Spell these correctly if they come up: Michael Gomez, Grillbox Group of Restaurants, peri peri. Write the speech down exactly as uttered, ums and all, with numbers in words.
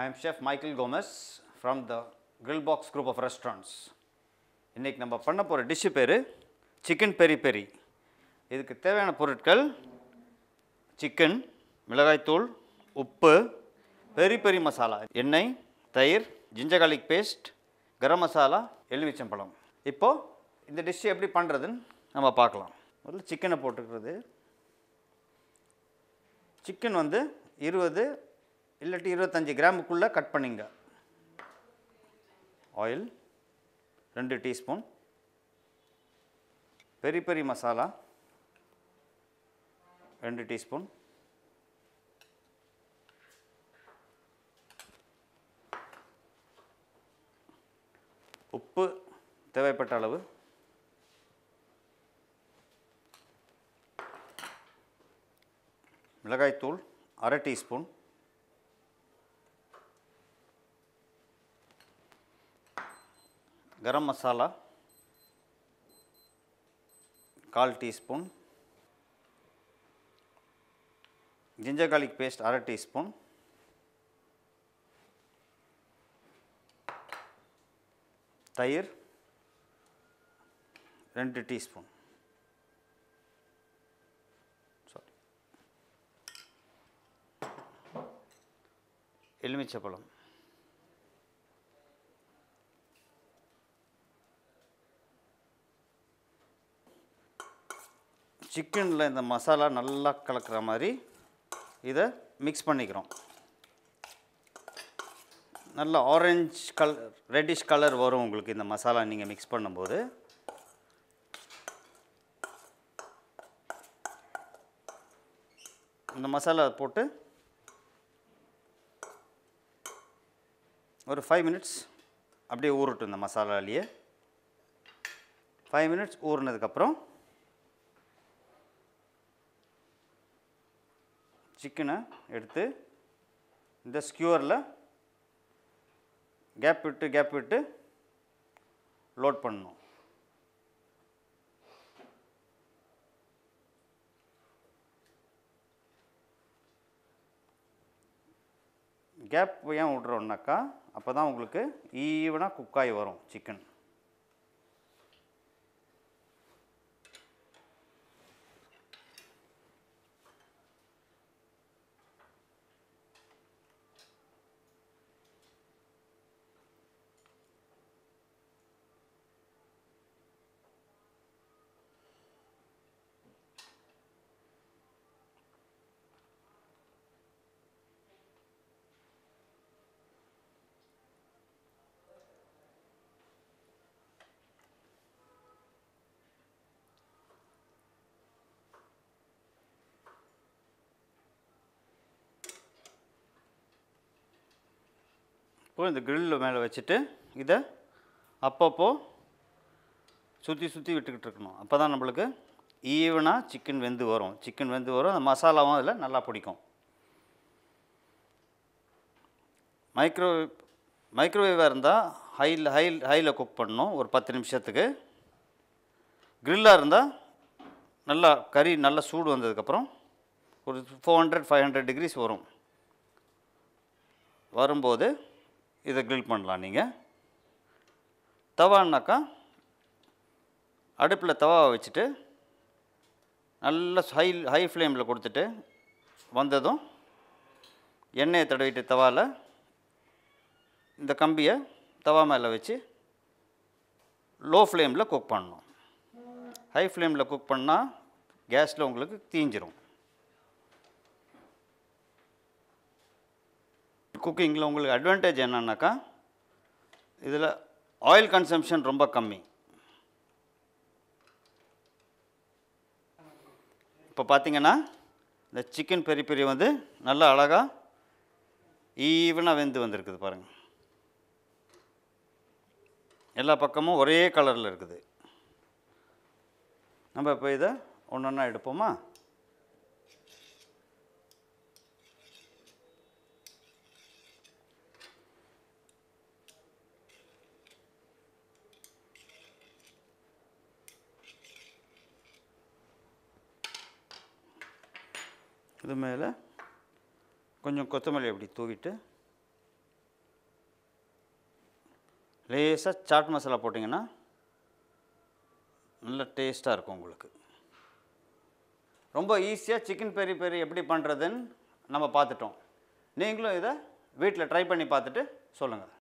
I am Chef Michael Gomez from the Grillbox Group of Restaurants. இன்னைக்கு நம்ம பண்ண போற டிஷ் பேரு chicken peri peri. இதுக்கு தேவையான பொருட்கள் chicken, மிளகாய் தூள், உப்பு, peri peri மசாலா, எண்ணெய், தயிர், ginger garlic paste, garam masala, எலுமிச்சம்பழம். இப்போ இந்த டிஷ் எப்படி பண்றதுன்னு நம்ம பார்க்கலாம். முதல்ல chicken-ஐ போட்டுக்கிறது. chicken வந்து twenty इल्लटी twenty-five ग्राम कुल्ला कट पन्नेंगा oil two teaspoon peri peri मसाला two टीस्पून उप्पु தேவைப்பட்ட அளவு மிளகாய் தூள் one टीस्पून गरम मसाला one teaspoon ginger garlic paste one teaspoon तैर two टीस्पून सॉरी एलुमिचपलम चिकन इंद मसाला नल्ला कलक्र मारी इदा मिक्स पन्निक्रोम नल्ला ऑरेंज कलर रेडिश कलर वरुम उंगलुक्कु इंद मसाला नींगा मिक्स पन्नुम्पोदु इंद मसाला पोट्टु ओरु five मिनट्स अप्पडिये ऊरट्टुम इंद मसालालिये five मिनट्स ऊरनदुक्कु अप्पुறம் चिकन எடுத்து இந்த ஸ்கியூர்ல கேப் விட்டு கேப் விட்டு லோட் பண்ணனும் கேப் ஏன் விடுறோம்னாக்கா அப்பதான் உங்களுக்கு ஈவனா குக் ஆகி வரும் சிக்கன் இந்த கிரில் மேலே வச்சுட்டு இதை அப்பப்போ சுற்றி சுற்றி விட்டுக்கிட்டு இருக்கணும் அப்போ தான் நம்மளுக்கு ஈவனாக சிக்கன் வெந்து வரும் சிக்கன் வெந்து வரும் அந்த மசாலாவும் அதில் நல்லா பிடிக்கும் மைக்ரோ மைக்ரோவேவாக இருந்தால் ஹையில் ஹையில் ஹையில் குக் பண்ணணும் ஒரு பத்து நிமிஷத்துக்கு கிரில்லாக இருந்தால் நல்லா கறி நல்லா சூடு வந்ததுக்கப்புறம் ஒரு four hundred five hundred degrees வரும் வரும்போது இதை கிரில் பண்ணலாம் நீங்கள் தவான்னாக்கா அடுப்பில் தவாவை வச்சுட்டு நல்லா ஹை ஹை ஃப்ளேமில் கொடுத்துட்டு வந்ததும் எண்ணெயை தடவிட்டு தவாவில் இந்த கம்பியை தவா மேலே வச்சு லோ ஃப்ளேமில் குக் பண்ணணும் ஹை ஃப்ளேமில் குக் பண்ணால் கேஸில் உங்களுக்கு தீஞ்சிரும் कुकिंग उंगलुक्कु एडवांटेज एन्नानाक्का इदुला ऑयल कंसम्पशन रोम्ब कम्मी इप्पो पात्तींगन्ना इंद चिकन पेरी पेरी वंदु नल्ला अलगा ईवना वेंदु वंदिरुक्कुदु पारुंगा एल्ला पक्कमुम ओरे कलरल इरुक्कुदु नम्म इप्पो इद ओन्नोन्ना एडुप्पोमा இது மேலே கொஞ்சம் கொத்தமல்லி அப்படி தூவிட்டு லேசாக சாட் மசாலா போட்டிங்கன்னா நல்ல டேஸ்ட்டாக இருக்கும் உங்களுக்கு. ரொம்ப ஈஸியாக சிக்கன் பெரி பெரி எப்படி பண்ணுறதுன்னு நம்ம பார்த்துட்டோம். நீங்களும் இதை வீட்டில் ட்ரை பண்ணி பார்த்துட்டு சொல்லுங்கள்.